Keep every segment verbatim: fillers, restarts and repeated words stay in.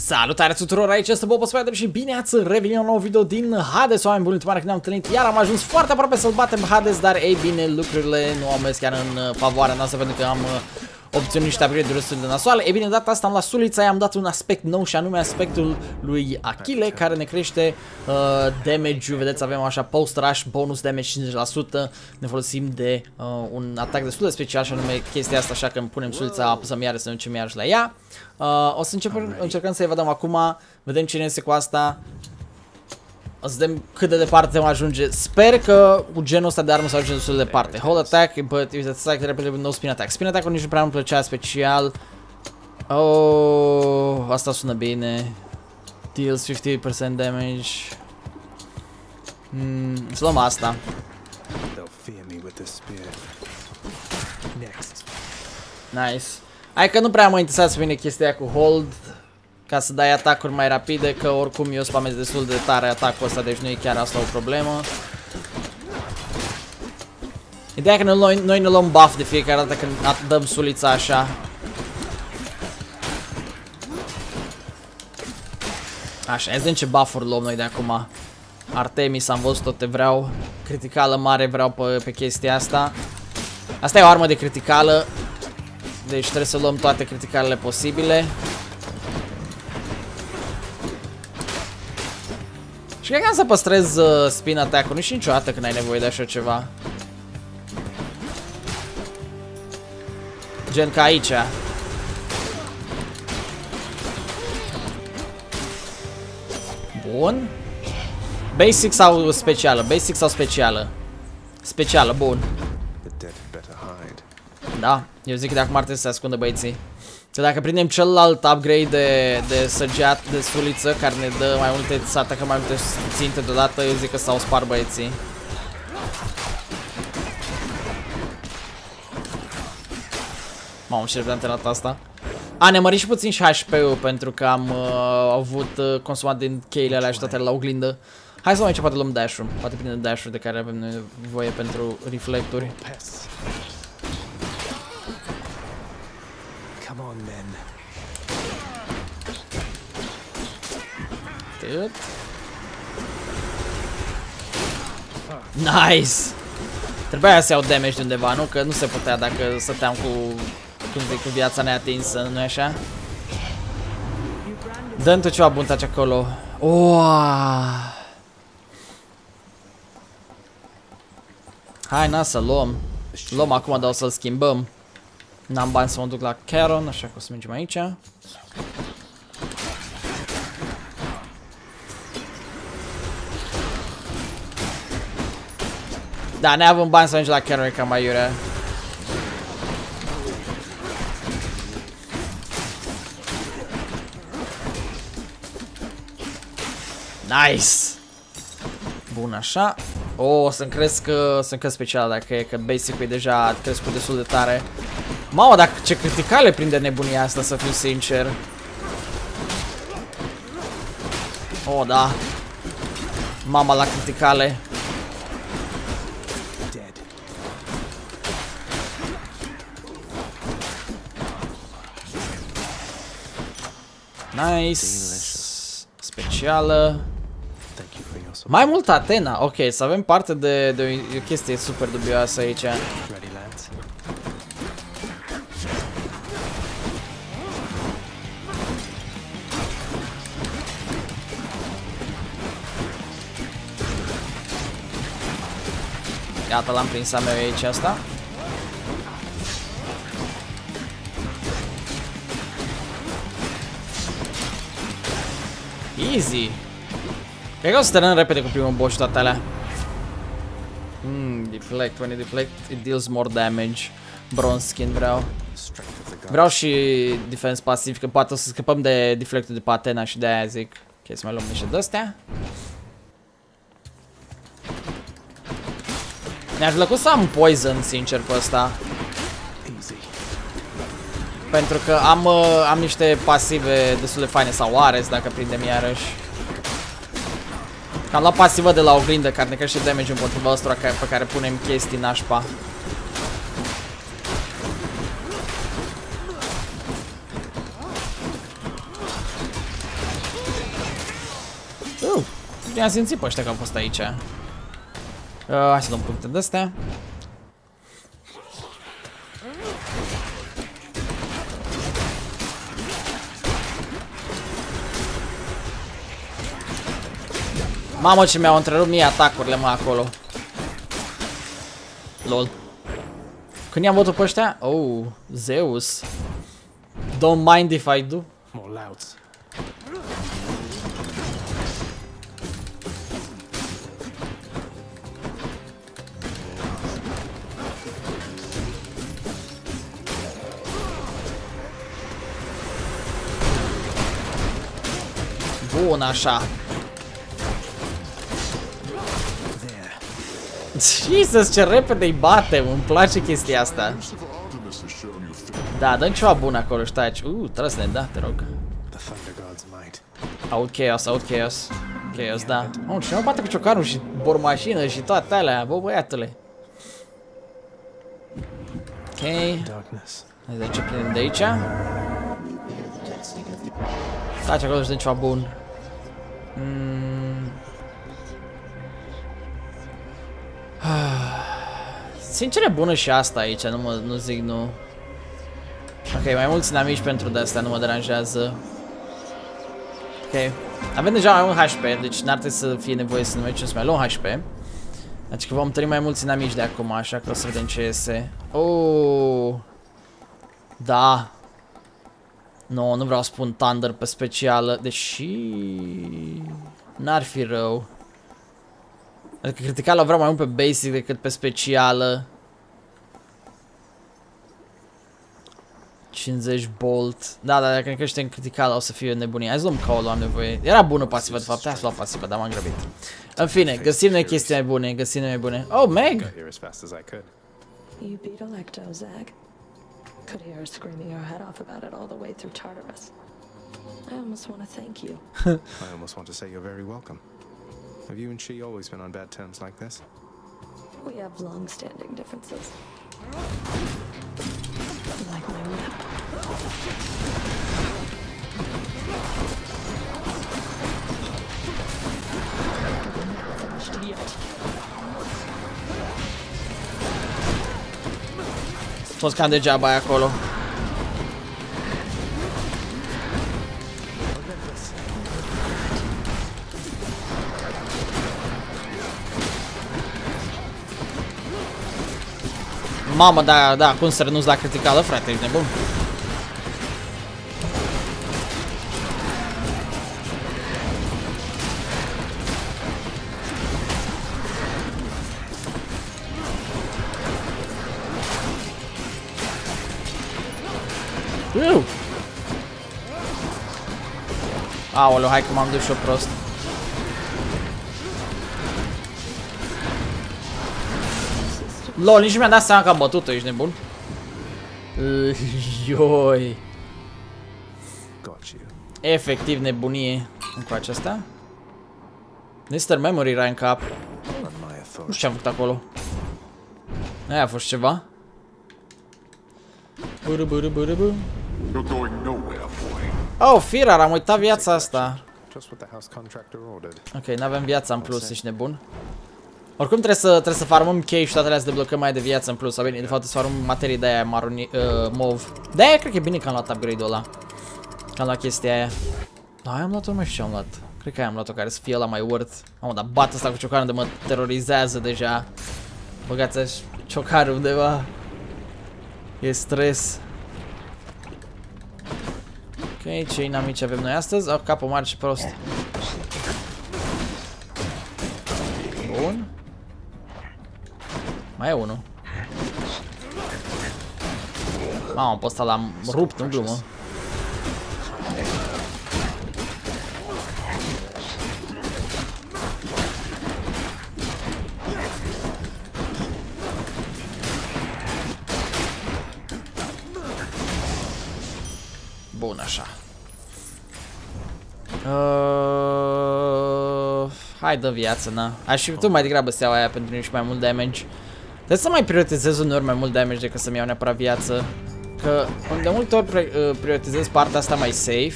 Salutare tuturor, aici este Boba Spider și bine ați revenit la un nou video din Hades. Oameni buni, ultima oară când ne-am întâlnit, iar am ajuns foarte aproape să-l batem Hades, dar ei bine, lucrurile nu au mers chiar în favoarea noastră pentru că am obținut niște upgrade-uri destul de nasoale. Ei bine, data asta am la Sulita, i-am dat un aspect nou și anume aspectul lui Achile, care ne crește uh, damage-ul. Vedeți, avem așa post-rush, bonus damage cincizeci la sută. Ne folosim de uh, un atac destul de special și anume chestia asta, așa că îmi punem Sulita apăsăm iară să ne ducem iarăși la ea. Uh, o să începem, încercăm să evadăm acum, vedem cine este cu asta. O să vedem cât de departe ajunge. Sper că cu genul ăsta de armă să ajunge destul de departe. Hold attack, but it was attack repede with no spin attack. Spin attack-ul nici nu prea îmi plăcea special. Oh, asta sună bine. Deals cincizeci la sută damage. Mm, să luăm asta. Nice. Hai că nu prea mă interesează să vine chestia cu hold, ca să dai atacuri mai rapide, că oricum eu spamez destul de tare atacul ăsta, deci nu e chiar asta o problemă. Ideea că noi, noi ne luăm buff de fiecare dată când dăm Sulița așa. Așa, hai să vedem ce buff-uri luăm noi de acum. Artemis, am văzut tot, te vreau. Criticală mare vreau pe, pe chestia asta. Asta e o armă de criticală, deci trebuie să luăm toate criticalele posibile. Și cred că am să păstrez uh, spin attack-ul, nu știu niciodată când ai nevoie de așa ceva. Gen ca aici. Bun. Basic sau specială? Basic sau specială? Specială, bun. Da, eu zic că de acum ar trebui să se ascundă băieții. Că dacă prindem celălalt upgrade de, de săgeat, de Suliță, care ne dă mai multe, să atacă mai multe ținte deodată, eu zic că s-au spart băieții. Mamă, ce repede am terminat asta. A, ne-a mărit și puțin și H P-ul, pentru că am uh, avut uh, consumat din cheile alea și toate la oglindă. Hai să mai ce poate luăm dash-ul. Poate prindem dash-ul de care avem nevoie pentru reflecturi. Atât. Nice! Trebuia să iau damage de undeva, nu? Că nu se putea dacă stăteam cu, cum zic, cu viața neatinsă, nu-i așa? Dă-mi tu ceva bun, taci acolo. Oa! Hai, na, să luăm. Luăm acum, dar o să-l schimbăm. N-am bani să mă duc la Charon, așa că o să mergem aici. Da, ne avem bani să mergem la Charon, e cam mai iurea. Nice! Bun, așa. O, o să-mi cresc, o să-mi cresc special dacă e, că basic-ul e deja crescut destul de tare. Mamă, dacă ce criticale prinde nebunia asta, să fiu sincer. Oh, da. Mama la criticale. Nice. Specială. Mai mult Atena. Ok, să avem parte de, de o chestie super dubioasă aici. Gata, l-am prins a meu aici asta. Easy. Cred că o să terminăm repede cu primul boss și toate alea. Mmm, deflect, when it deflect, it deals more damage. Bronze skin vreau. Vreau și defense pasiv, că poate o să scăpăm de deflectul de pe Atena și de aia zic. Ok, să mai luăm niște de-astea. Mi-ar plăcut să am poison, sincer, pe ăsta. Pentru că am, uh, am niște pasive destul de faine, sau Ares, dacă prindem iarăși. Am luat pasivă de la oglindă, care ne crește damage împotriva ăstora pe care punem chestii nașpa. i-am simțit pe ăștia că au fost aici. Uh, hai să luăm puncte de astea. Mamă, ce mi-au întrerupt mie atacurile, mă, acolo. Lol. Când i-am văzut pe ăștia? Oh, Zeus. Don't mind if I do. Bun, așa. Jesus, ce repede îi batem, îmi place chestia asta. Da, dăm ceva bun acolo, stai. Uh, trebuie să ne da, te rog. Aud chaos, aud chaos. Chaos, da. Oh, și mă bate cu ciocanul și bormașină și toate alea, bă, băiatule. Ok. Hai să începem de aici. Taci acolo și dăm ceva bun. Mm. Sincer e bună și asta aici, nu, mă, nu zic nu. Ok, mai mulți inamici pentru de-astea, nu mă deranjează. Ok, avem deja mai mult H P, deci n-ar trebui să fie nevoie să ne mergem să mai luăm H P. Deci că vom întâlni mai mulți inamici de acum, așa că o să vedem ce iese. Oh, da. No, nu vreau să pun Thunder pe specială, deși n-ar fi rău. Adică criticală vreau mai mult pe basic decât pe specială. cincizeci bolt. Da, dar dacă ne creștem criticală o să fie nebunie. Hai să luăm caul, am nevoie. Era bună pasivă de fapt, hai să luăm pasivă, dar m-am grăbit. În fine, găsim noi chestii mai bune, găsim noi mai bune. Oh, Meg! You beat Electo, Zag. Could hear her screaming her head off about it all the way through Tartarus. I almost want to thank you. I almost want to say you're very welcome. Have you and she always been on bad terms like this? We have long-standing differences. Like my whip. We're never finished yet. Fost cam degeaba aia acolo. Mamă, da, da, cum să renunț la criticală, frate, ești nebun. Uuuu. Aoleu, hai că m-am dus și-o prost. Lol, nici nu mi-am dat seama că am bătut-o, ești nebun? Ioi. Efectiv nebunie. Încă acesta? mister Memory era în cap. Nu știu ce am făcut acolo. Aia a fost ceva. Oh, firar, am uitat viața asta. Ok, n-avem viața în plus, ești nebun. Oricum trebuie să, trebuie să farmăm chei și toate alea să deblocăm mai de viață în plus. Sau bine, de fapt să farmăm materii de aia maroni, uh, mov. De-aia cred că e bine că am luat upgrade-ul ăla. Că am luat chestia aia. Da, aia am luat-o, mai știu ce am luat. Cred că aia am luat-o care să fie ăla mai worth. Mamă, dar bat asta cu ciocanul de mă terorizează deja. Băgați-a ciocarul undeva. E stres. Ok, ce inamici avem noi astăzi? Oh, capul mare și prost. Bun. Mai e unul. Mamă, pe ăsta l-am rupt, în glumă. Bun, așa. Uh, hai, dă viață, na. Aș fi putut mai degrabă să iau aia pentru nici mai mult damage. Trebuie să mai prioritizez uneori mai mult damage decât să-mi iau neapărat viață. Că de multe ori prioritizez partea asta mai safe.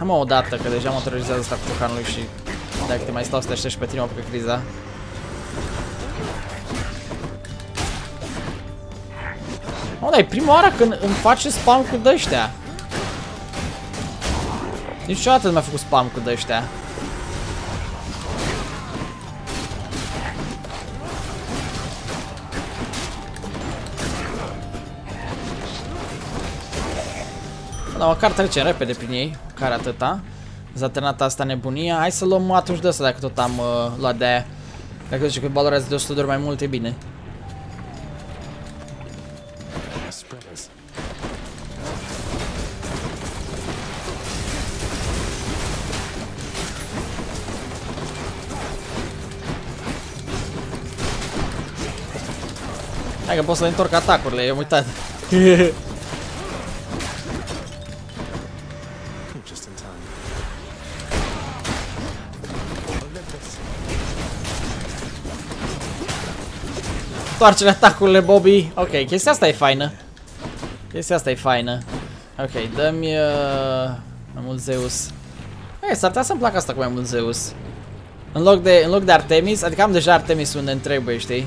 Am o dată, că deja mă terorizează asta cu tocanului și dacă te mai stau să te aștești pe tine, mă apucă criza. Mă, dar e prima oară când îmi face spam cu d-ăștia. Niciodată nu mi-a făcut spam cu d-ăștia. Dar măcar trece repede prin ei, care atâta. S-a terminat asta nebunia. Hai să luăm atunci de asta, dacă tot am uh, luat de aia. Dacă zice că valorează de o sută de ori mai mult, e bine. Hai că pot să le întorc atacurile, i-am uitat. Întoarce-le atacurile, Bobby. Ok, chestia asta e faină. Chestia asta e faină. Ok, dă-mi uh, mai mult Zeus. Ei, s-ar putea să-mi placă asta cu mai mult Zeus. În loc de, în loc de Artemis, adică am deja Artemis unde îmi trebuie, știi?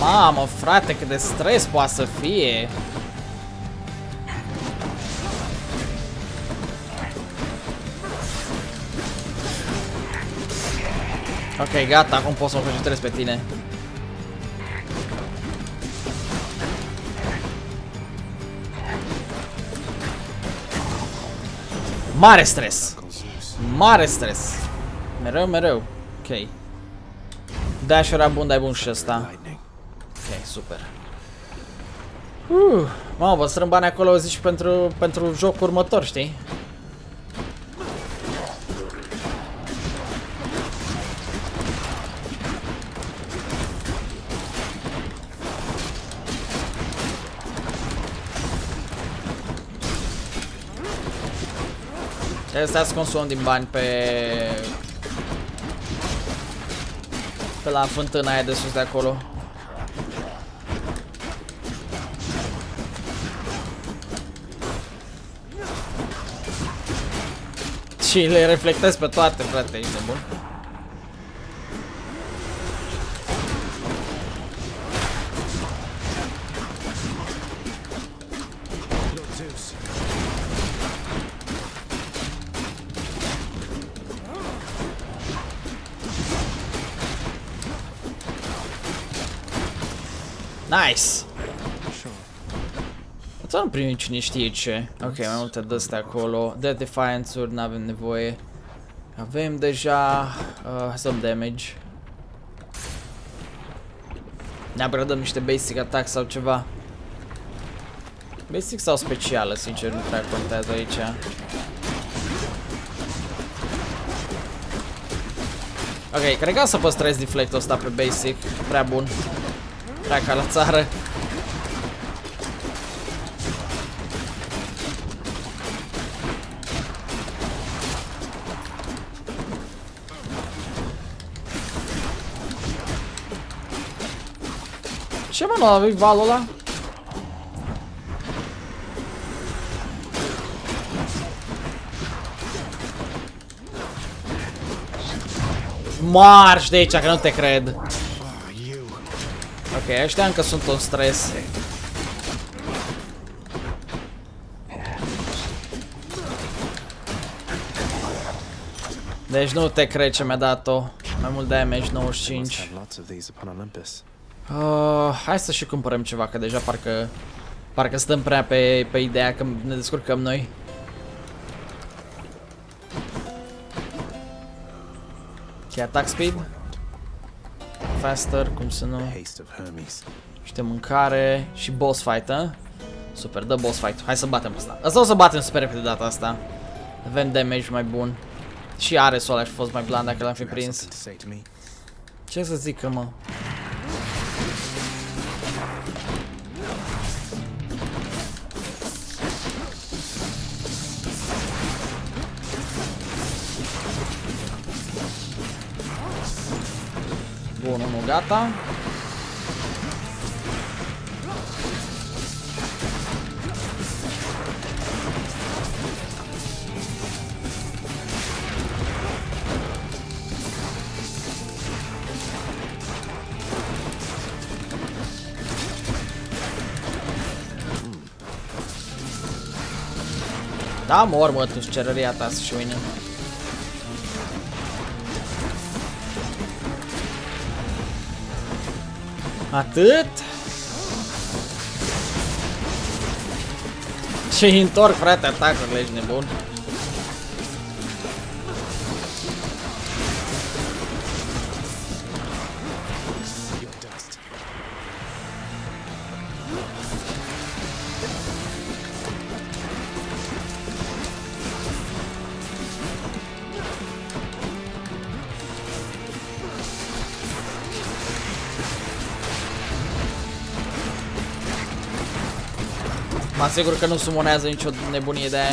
Mamă, frate, cât de stres poate să fie. Ok, gata, acum pot să mă concentrez pe tine. Mare stres! Mare stres! Mereu, mereu. Ok. Dash era bun, dar e bun și ăsta. Ok, super. Uh, mamă, vă strâng bani acolo, zici, pentru, pentru jocul următor, știi? Trebuie să consum din bani pe... pe la fântâna aia de sus de acolo. Și le reflectez pe toate, frate, ești nebun. Nice! Atunci am primit cine știe ce. Ok, mai multe de-astea acolo. De defiance-uri n-avem nevoie. Avem deja... Uh, some damage. Ne abradăm niște basic attack sau ceva. Basic sau specială, sincer, nu prea contează aici. Ok, cred că o să păstrez deflect-ul ăsta pe basic. Prea bun. Ca la țară. Ce mă, nu avem valul ăla? Marș de aici, că nu te cred. Ok, ăștia încă sunt în stres. Deci nu te cred ce mi-a dat-o. Mai mult damage, nouăzeci și cinci. Uh, hai să și cumpărăm ceva, că deja parcă... Parcă stăm prea pe, pe ideea că ne descurcăm noi. Ok, attack speed. faster, cum să nu. Niște mâncare și boss fight, a? Super, dă boss fight. Hai să batem asta. Asta o să batem super repede data asta. Avem damage mai bun. Și Aresul ăla și fost mai bland dacă l-am fi prins. Ce să zic, mă? Bun, unul gata. Da, mor, mă, tu-s cerăria ta și mine. Atât? Ce întorc, frate, atacurile, ești nebun. Mă asigur că nu sumonează nicio nebunie de aia.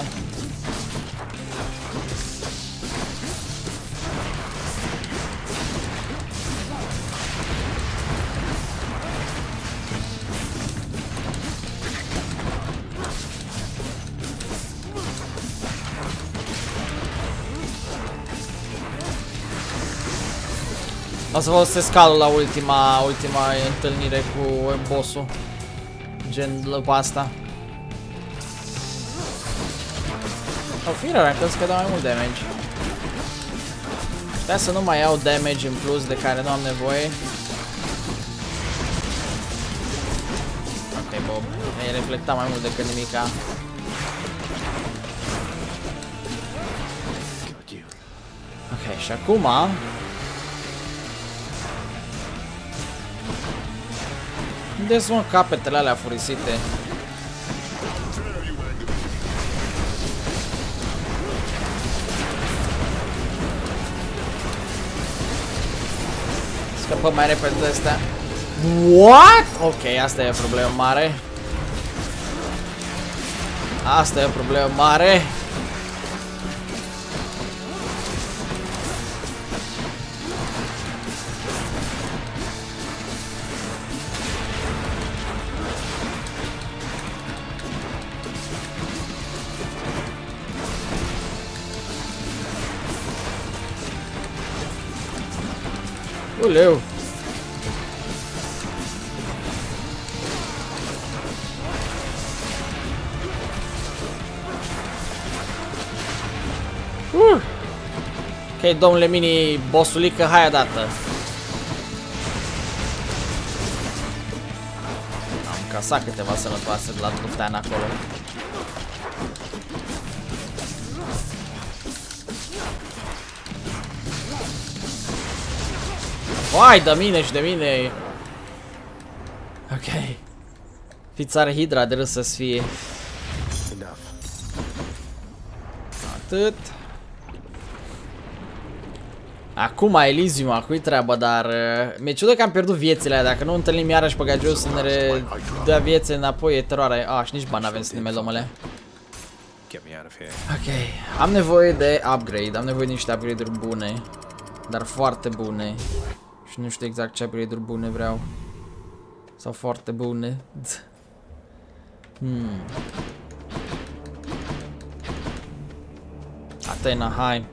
O să folosesc calul la ultima, ultima întâlnire cu bossul. Gen după asta. Au firea, am crezut că dau mai mult damage. Putea să nu mai iau damage în plus de care nu am nevoie. Ok, Bob, mi-ai reflectat mai mult decât nimica. Ok, și acum... unde sunt capetele alea furisite? Scăpăm mai repede de astea. What? Ok, asta e o problemă mare. Asta e o problemă mare. Uleu! Uh. Ok, domnule mini bossulică, hai odată! Am casat câteva sănătoase de la Tuftean acolo. Vai, de mine și de mine. Ok. Fițare hidra de râs să-ți fie. Atât. Acum Elysium, acu-i treaba, dar uh, mi-e ciudă că am pierdut viețile aia. Dacă nu întâlnim iarăși pe Gagios să ne re... dea viețe înapoi, e teroare. Ah, și nici bani avem să ne melăm alea. Ok, am nevoie de upgrade, am nevoie de niște upgrade-uri bune. Dar foarte bune. Și nu știu exact ce upgrade-uri bune vreau. Sau foarte bune. Hmm. Atena, hai.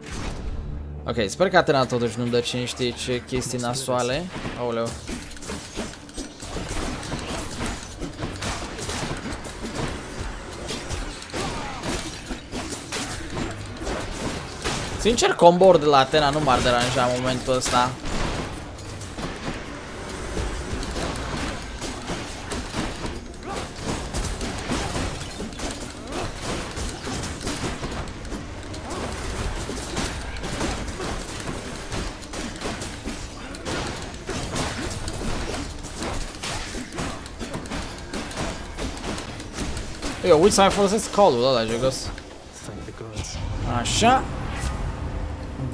Ok, sper că Atena totuși nu-mi dă cine știe ce chestii nasoale. Aoleu. Sincer, combo-uri de la Atena nu m-ar deranja în momentul ăsta. Jó, úgy szájfalsz, kalul a legyököz. Așa.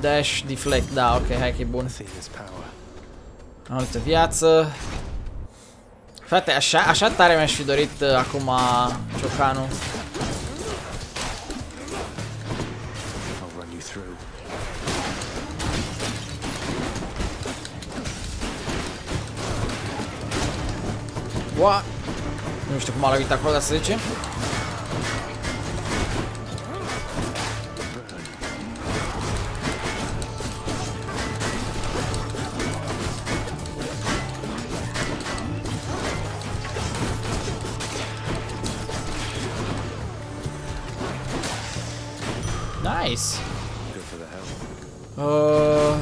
Dash, deflect, da, ok, hack-i bun. Am uite viață. Frate, așa, așa tare mi-aș fi dorit uh, acum uh, ciocanul. What? Nu știu cum a lovit acolo, dar să zicem. Nice. Uh...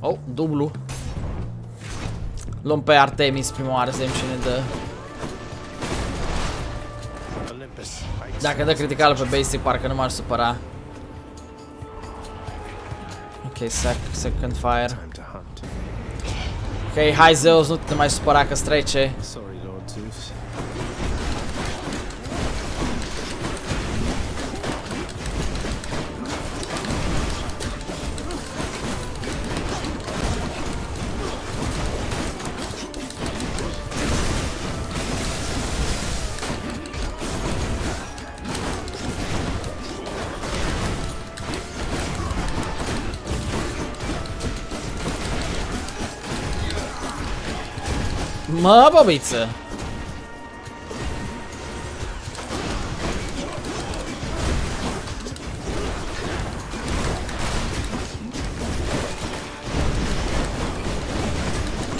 Oh, dublu. Luăm pe Artemis prima oară, să vedem ce ne dă. Dacă dă criticală pe basic, parcă nu m-ar supăra. Ok, sec, second fire. Ok, hai Zeus, nu te mai supăra că strece. Mă, bobiță!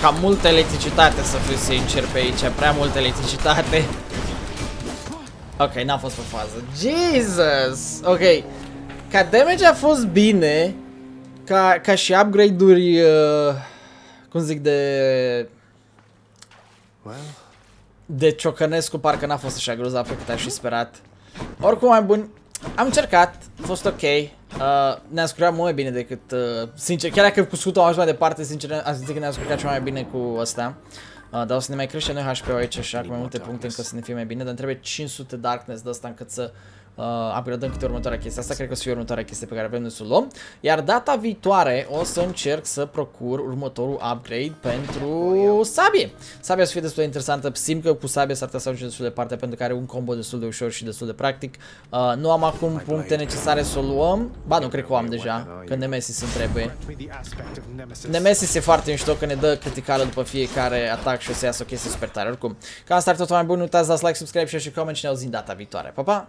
Cam multă electricitate, să fiu sincer, pe aici. Prea multă electricitate. Ok, n-a fost pe fază. Jesus! Ok. Ca damage a fost bine. Ca, ca și upgrade-uri... Uh, cum zic, de... De ciocănescu parcă n-a fost așa grozav pe cât aș fi sperat. Oricum, mai bun, am încercat, a fost ok. uh, Ne-am scurcat mult mai bine decât, uh, sincer, chiar dacă cu scutul am ajuns mai departe, sincer, am zis că ne-am scurcat ceva mai bine cu ăsta. uh, Dar o să ne mai crește noi H P-ul aici, așa, cu mai multe puncte încă să ne fie mai bine. Dar îmi trebuie cinci sute Darkness de asta încât să uh, upgradăm câte următoarea chestie. Asta cred că o să fie următoarea chestie pe care avem noi să o luăm. Iar data viitoare o să încerc să procur următorul upgrade pentru sabie. Sabia o să fie destul de interesantă. Simt că cu sabia s-ar putea să ajunge destul de departe, pentru că are un combo destul de ușor și destul de practic. uh, Nu am acum puncte necesare să o luăm. Ba nu, cred că o am deja, că Nemesis îmi trebuie. Nemesis e foarte mișto, că ne dă criticală după fiecare atac și o să iasă o chestie super tare. Oricum, ca asta ar tot mai bun, nu uitați, dați like, subscribe, share și comment și ne auzim data viitoare. Pa, pa!